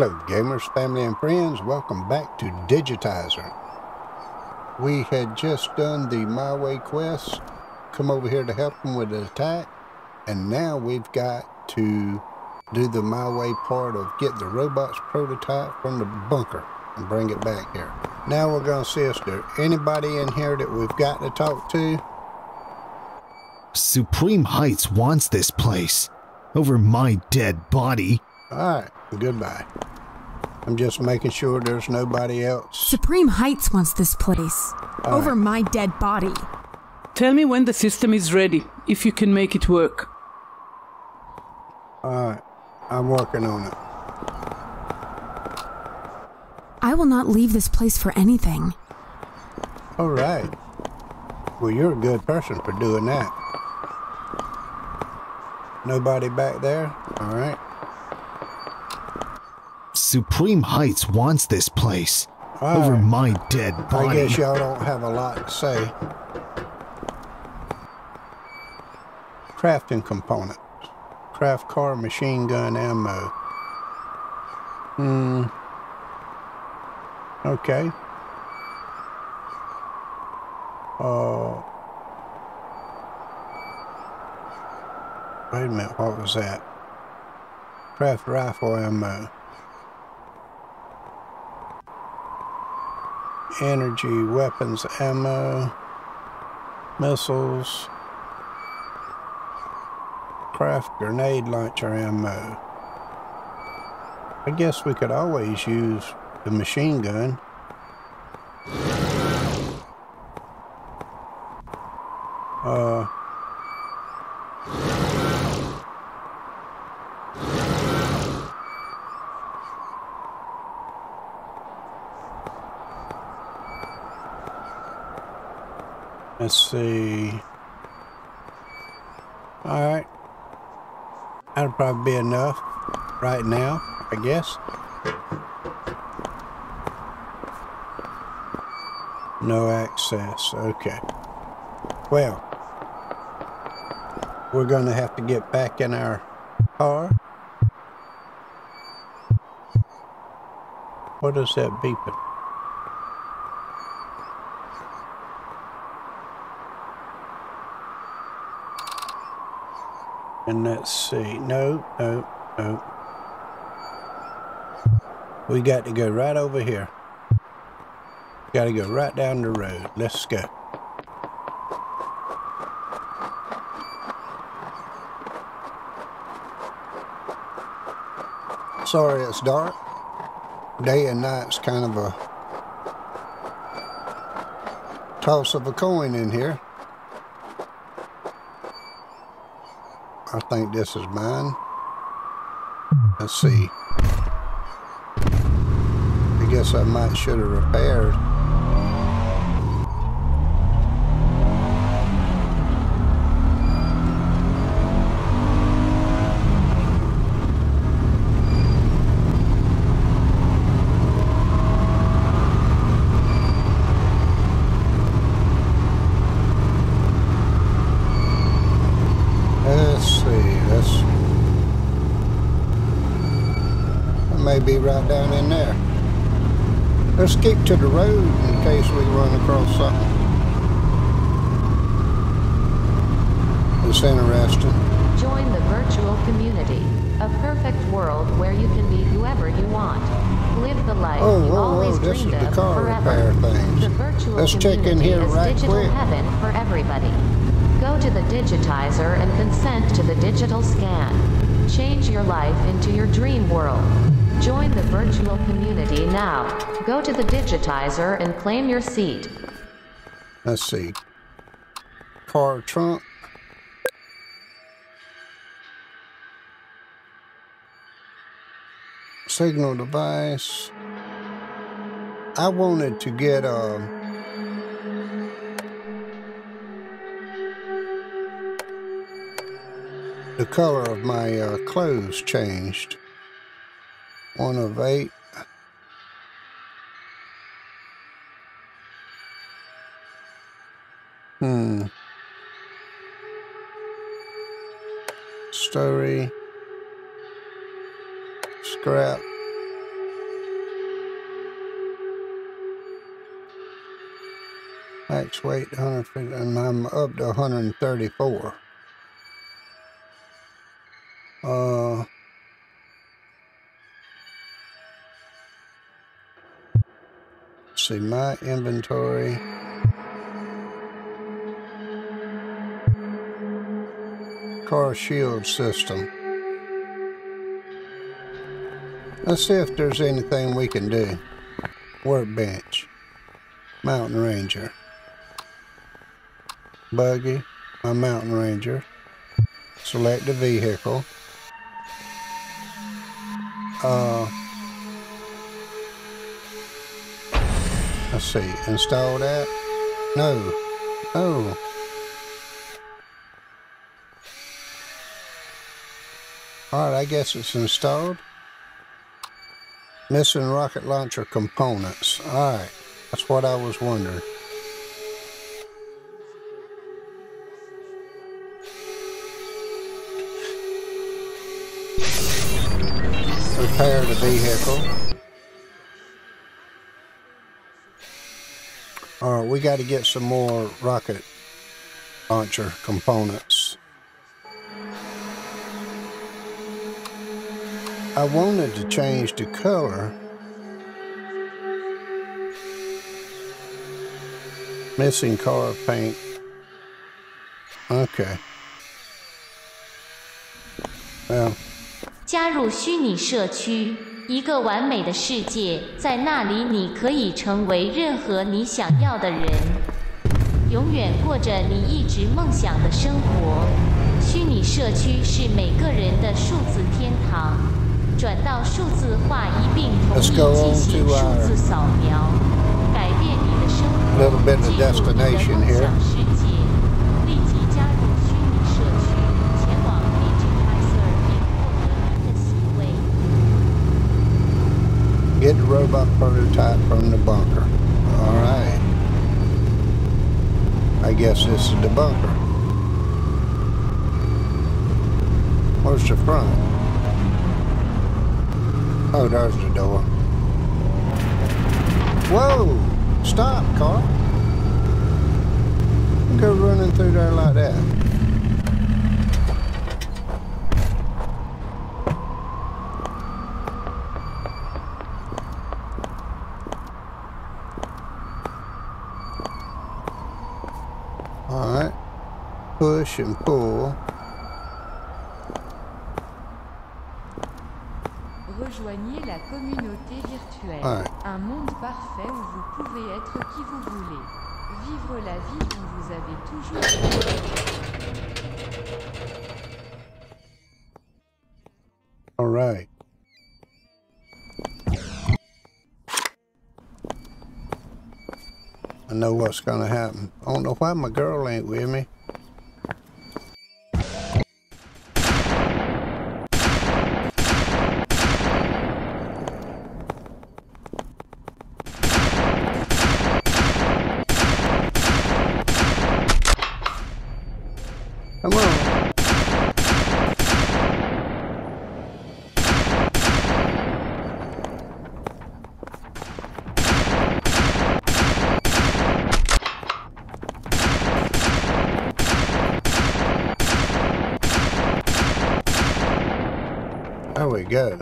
Hello gamers, family and friends, welcome back to Digitizer. We had just done the My Way quest, come over here to help them with the attack, and now we've got to do the My Way part of get the robot's prototype from the bunker and bring it back here. Now we're going to see if there's anybody in here that we've got to talk to. Supreme Heights wants this place over my dead body. Alright, goodbye. I'm just making sure there's nobody else. Supreme Heights wants this place. Over my dead body. Tell me when the system is ready, if you can make it work. Alright, I'm working on it. I will not leave this place for anything. Alright. Well, you're a good person for doing that. Nobody back there? Alright. Supreme Heights wants this place. Over my dead body. I guess y'all don't have a lot to say. Crafting components. Craft car, machine gun, ammo. Okay. Wait a minute, what was that? Craft rifle ammo. Energy, weapons, ammo, missiles, craft grenade launcher ammo. I guess we could always use the machine gun. Let's see. Alright. That'll probably be enough right now, I guess. No access. Okay. Well, we're going to have to get back in our car. What is that beeping? And let's see, no. We got to go right over here. Got to go right down the road. Let's go. Sorry it's dark. Day and night's kind of a toss of a coin in here. I think this is mine. Let's see. I guess I might should have repaired. Be right down in there. Let's keep to the road in case we run across something. It's interesting. Join the virtual community. A perfect world where you can be whoever you want. Live the life you've always dreamed of forever. The virtual community is digital heaven for everybody. Go to the Digitizer and consent to the digital scan. Change your life into your dream world. Join the virtual community now. Go to the Digitizer and claim your seat. Let's see. Car trunk. Signal device. I wanted to get the color of my clothes changed. 1 of 8. Story. Scrap. max weight 150, and I'm up to 134. See my inventory. Car shield system. Let's see if there's anything we can do. Workbench. Mountain Ranger. Buggy. My Mountain Ranger. Select a vehicle. Let's see. Install that. No. Oh. Alright, I guess it's installed. Missing rocket launcher components. Alright, that's what I was wondering. Repair the vehicle. Alright, we got to get some more rocket launcher components. I wanted to change the color. Missing car paint. Okay. Well. 加入虚拟社区，一个完美的世界，在那里你可以成为任何你想要的人，永远过着你一直梦想的生活。虚拟社区是每个人的数字天堂。 转到数字化一并同意进行数字扫描，改变你的生活，进入你的梦想世界。立即加入虚拟社区，前往 Digitizer 并获得您的席位。Get the robot prototype from the bunker. All right. I guess this is the bunker. Where's the front? Oh, there's the door. Whoa! Stop, car. Don't go running through there like that. Alright. Push and pull. Rejoignez la communauté virtuelle, un monde parfait où vous pouvez être qui vous voulez, vivre la vie dont vous avez toujours rêvé. All right. I know what's gonna happen. I don't know why my girl ain't with me. Go.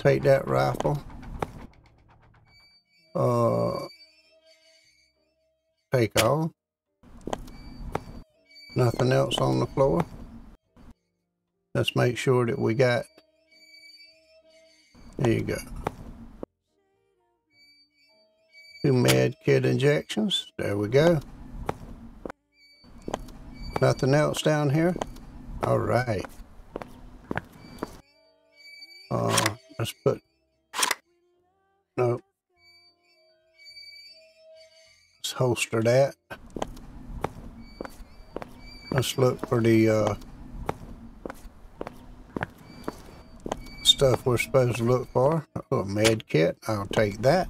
Take that rifle. Take all. Nothing else on the floor. Let's make sure that we got. There you go. 2 med kit injections. There we go. Nothing else down here. All right. Let's put, no, let's holster that. Let's look for the stuff we're supposed to look for. Oh, a med kit, I'll take that.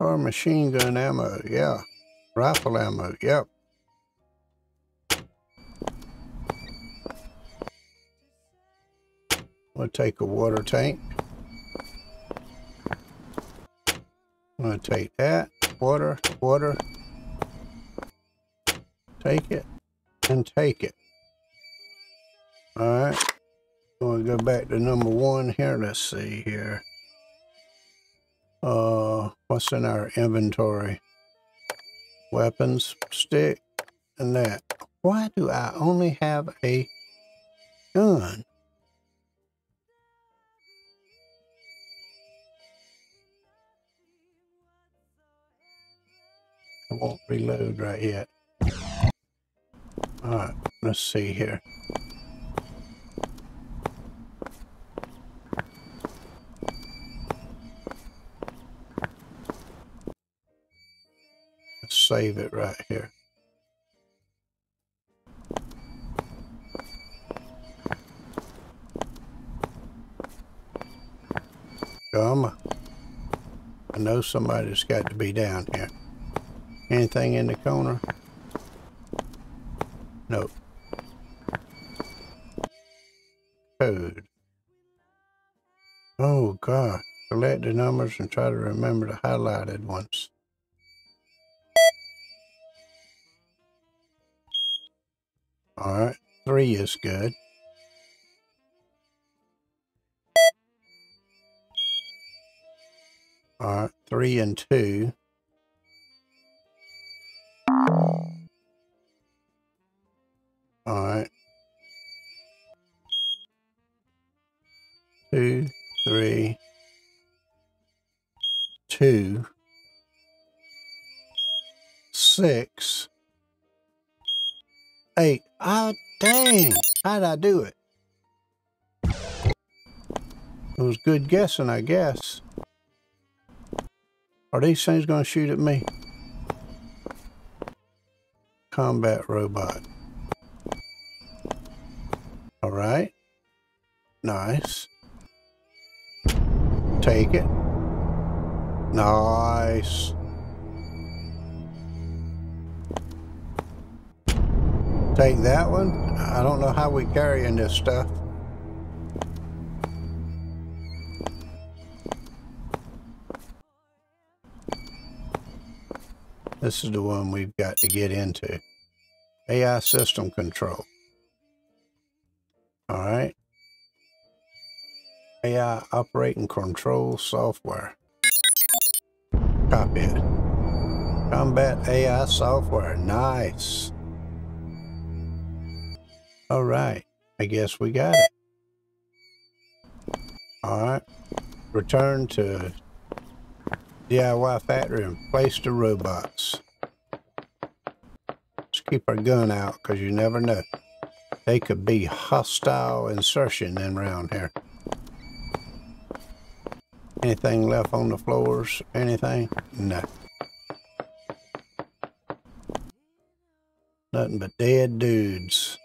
Or machine gun ammo, yeah. Rifle ammo, yep. I'm going to take a water tank. I'm going to take that, water, take it, and take it. Alright, I'm going to go back to number one here. Let's see here. What's in our inventory? Weapons, stick, and that. Why do I only have a gun? I won't reload right yet. Alright, let's see here. Let's save it right here. Come. I know somebody's got to be down here. Anything in the corner? Nope. Code. Oh, God. Select the numbers and try to remember the highlighted ones. Alright. 3 is good. Alright. 3 and 2. All right, 2, 3, 2, 6, 8. Oh, dang, how'd I do it? It was good guessing, I guess. Are these things gonna shoot at me? Combat robot. All right, nice. Take it. Nice. Take that one. I don't know how we're carrying this stuff. This is the one we've got to get into. AI system control. All right. AI operating control software. Copy it. Combat AI software. Nice. All right. I guess we got it. All right. Return to DIY factory and place the robots. Let's keep our gun out because you never know. They could be hostile insertion in round here. Anything left on the floors? Anything? No. Nothing but dead dudes.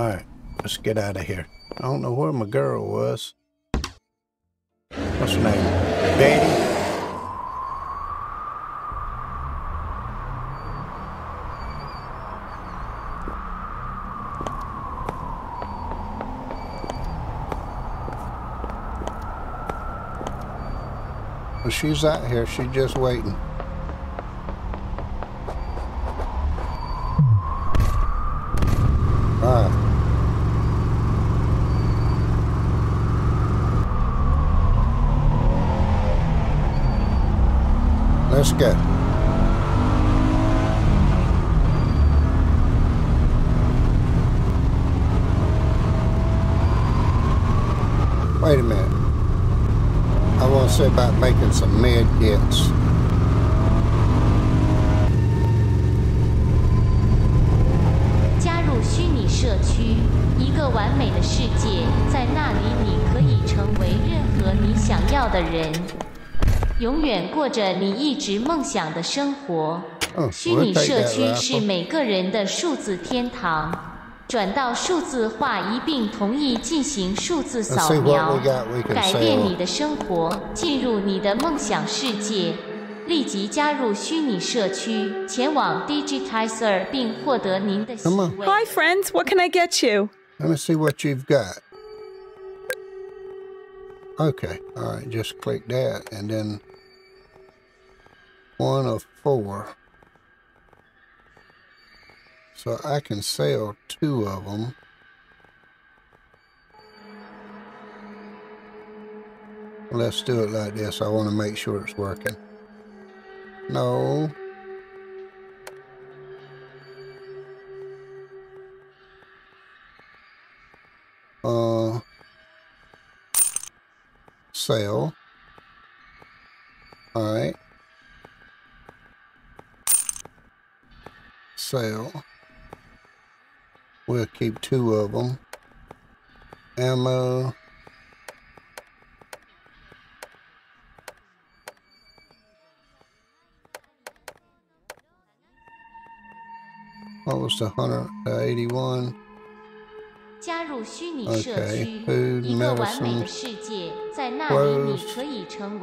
Alright, let's get out of here. I don't know where my girl was. What's her name? Betty? She's out here. She's just waiting. All right. Let's go. Wait a minute. I want to say about making some med kits.转到数字化一并同意进行数字扫描，改变你的生活，进入你的梦想世界。立即加入虚拟社区，前往 Digitizer 并获得您的席位。Hi friends, what can I get you? Let me see what you've got. Okay, all right, just click that, and then one of four. So I can sell two of them. Let's do it like this. I want to make sure it's working. No. Sale. All right. Sale. We'll keep two of them. Ammo. What was the 181? Okay, food, medicine, clothes. Oh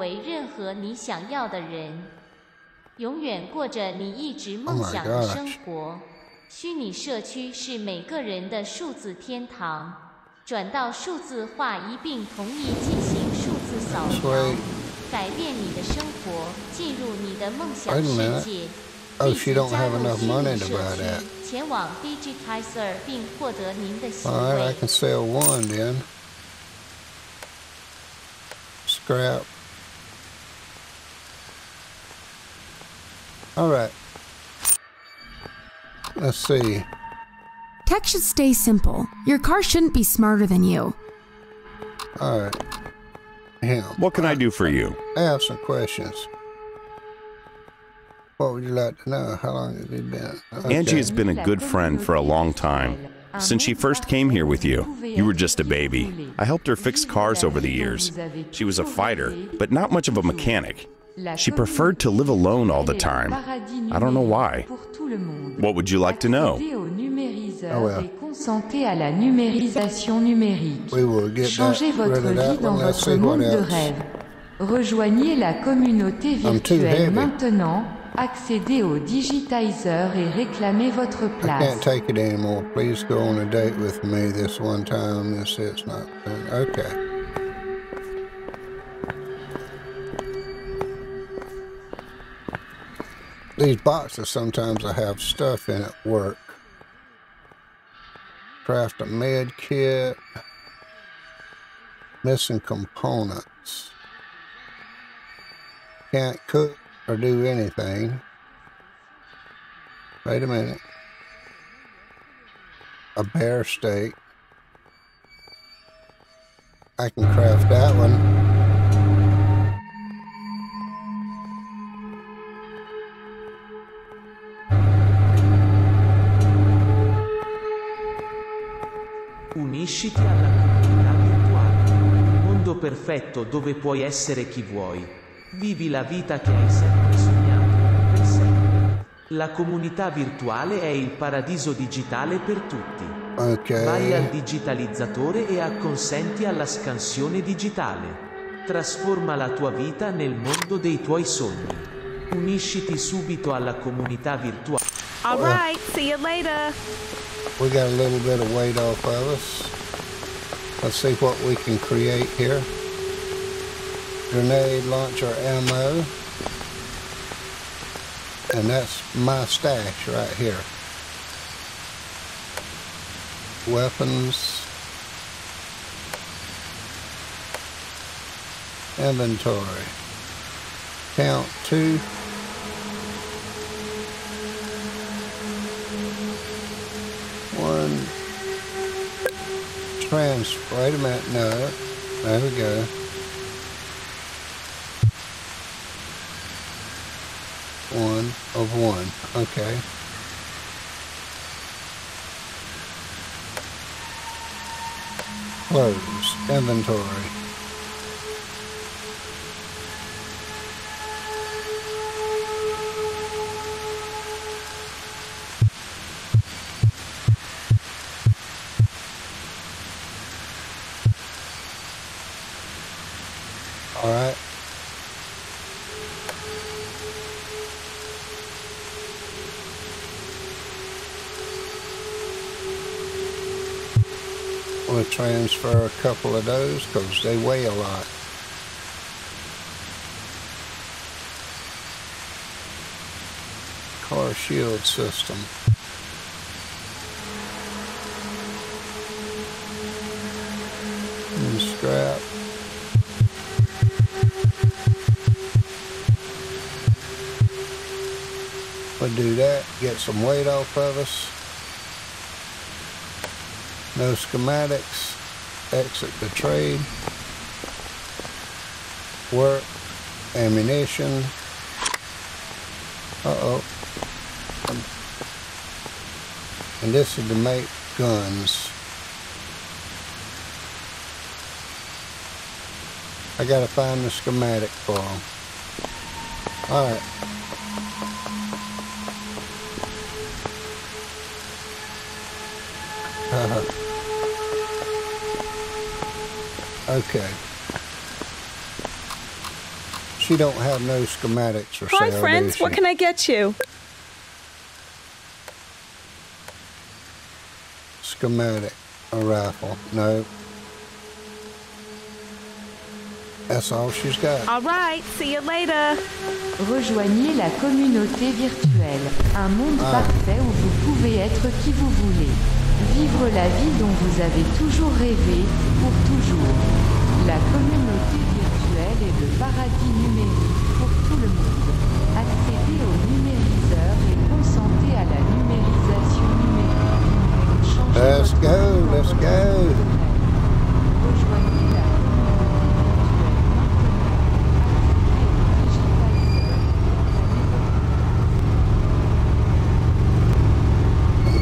my gosh. 虚拟社区是每个人的数字天堂，转到数字化一并同意进行数字扫描，改变你的生活，进入你的梦想世界。立即加入虚拟社区，前往 Digitizer 并获得您的席位。All right, I can sell one then. Scrap. All right. Let's see. Tech should stay simple. Your car shouldn't be smarter than you. All right. Him. What can I do for you? I have some questions. What would you like to know? How long have you been? Okay. Angie has been a good friend for a long time. Since she first came here with you, you were just a baby. I helped her fix cars over the years. She was a fighter, but not much of a mechanic. She preferred to live alone all the time. I don't know why. What would you like to know? Oh, well. We will get rid of that one. Let's see what else. I'm too heavy. I can't take it anymore. Please go on a date with me this one time. This is not done. Okay. These boxes, sometimes I have stuff in at work. Craft a med kit. Missing components. Can't cook or do anything. Wait a minute. A bear steak. I can craft that one. Unisciti alla comunità virtuale, un mondo perfetto dove puoi essere chi vuoi. Vivi la vita che hai sempre sognato, per sempre. La comunità virtuale è il paradiso digitale per tutti. Okay. Vai al digitalizzatore e acconsenti alla scansione digitale. Trasforma la tua vita nel mondo dei tuoi sogni. Unisciti subito alla comunità virtuale. All right, see you later. We got a little bit of weight off of us. Let's see what we can create here. Grenade launcher ammo. And that's my stash right here. Weapons. Inventory. Count two. Wait a minute, no, there we go. One of one, okay. Close, inventory. All right. want to transfer a couple of those because they weigh a lot. Car shield system. And strap. We'll do that, get some weight off of us. No schematics, exit the trade, work, ammunition. And this is to make guns. I gotta find the schematic for them. Alright. Okay. She don't have no schematics or something. Hi friends, what can I get you? Schematic, a rifle, no. That's all she's got. All right, see you later. Rejoignez la communauté virtuelle, un monde parfait où vous pouvez être qui vous voulez. Vivre la vie dont vous avez toujours rêvé, pour toujours. La communauté virtuelle est le paradis numérique pour tout le monde. Accédez au numériseur et consentez à la numérisation numérique. Let's go, let's go.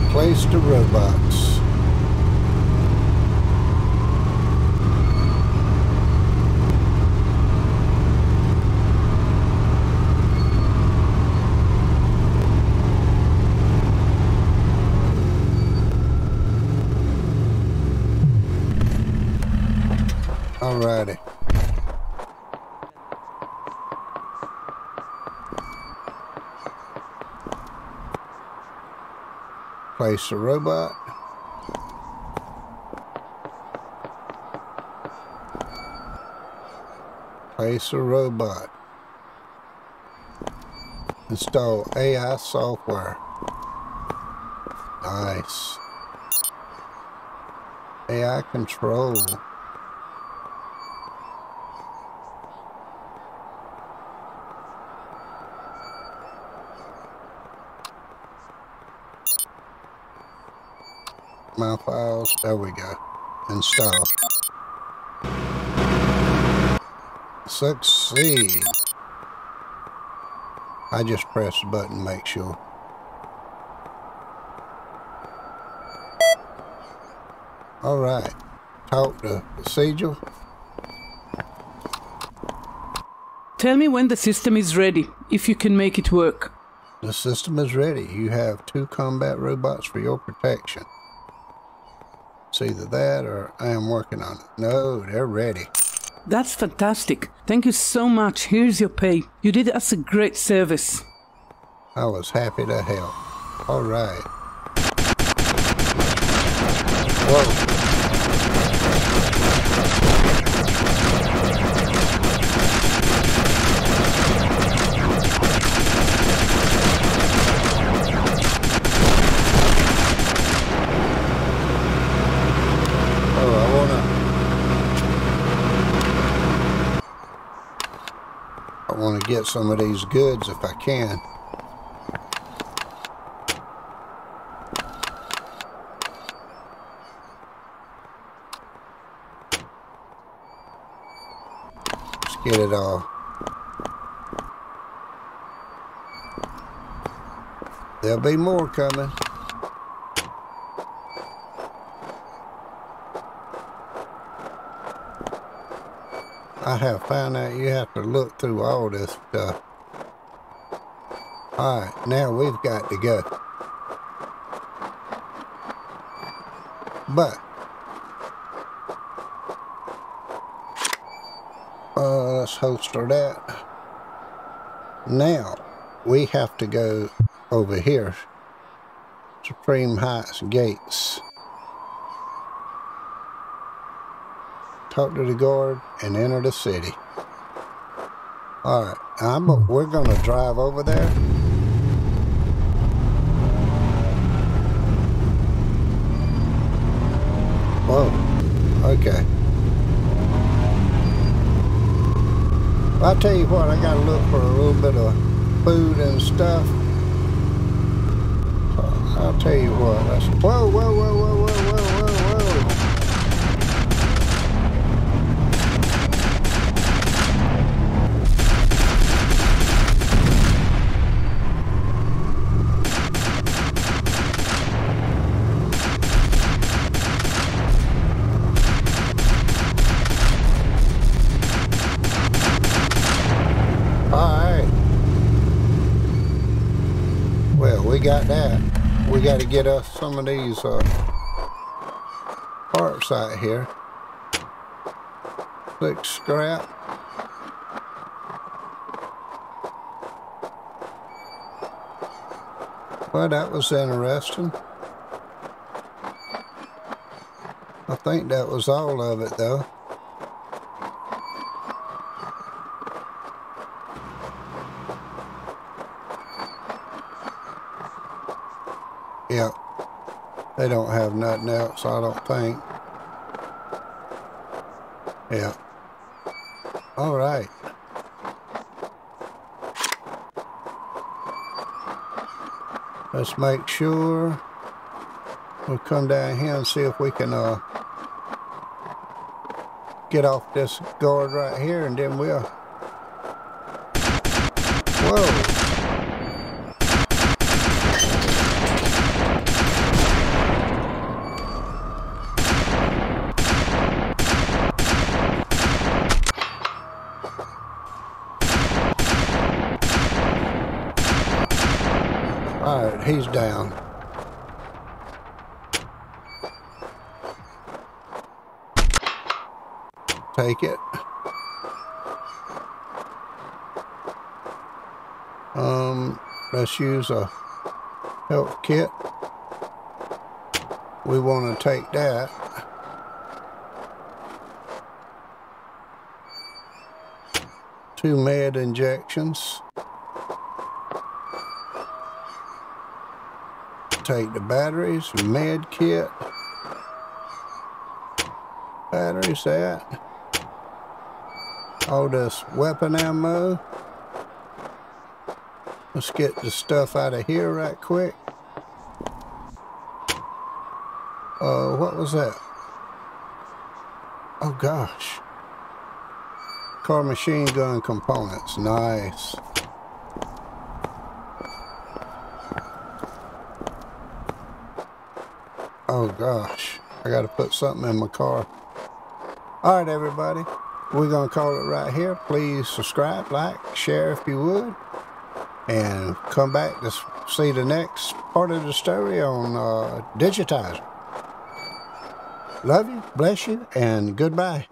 Replace the robots. Alrighty. Place a robot. Place a robot. Install AI software. Nice. AI control. My files, there we go. Install. Succeed. I just press the button, make sure. Alright. Talk to Siegel. Tell me when the system is ready, if you can make it work. The system is ready. You have 2 combat robots for your protection. It's either that or I am working on it. No, they're ready. That's fantastic. Thank you so much. Here's your pay. You did us a great service. I was happy to help. All right. I want to get some of these goods if I can. Let's get it all. There'll be more coming. I have found out you have to look through all this stuff. Alright, now we've got to go. But let's holster that. Now we have to go over here. Supreme Heights gates. talk to the guard, and enter the city. All right, we're gonna drive over there. Whoa, okay. Well, I tell you what, I gotta look for a little bit of food and stuff. I'll tell you what, whoa, whoa, whoa, whoa, whoa, whoa, whoa. Got that. We got to get us some of these parts out here. Click scrap. Well, that was interesting. I think that was all of it though. Yeah, they don't have nothing else, I don't think. Yeah. All right. Let's make sure we'll come down here and see if we can get off this guard right here, and then we'll... Whoa! He's down. Take it. Let's use a health kit. We want to take that. Two med injections. Take the batteries, med kit, batteries, that, all this weapon ammo. Let's get the stuff out of here right quick. What was that? Oh gosh. Car machine gun components, nice. Oh gosh, I gotta put something in my car. All right, everybody, we're gonna call it right here. Please subscribe, like, share if you would, and come back to see the next part of the story on Digitizer. Love you, bless you, and goodbye.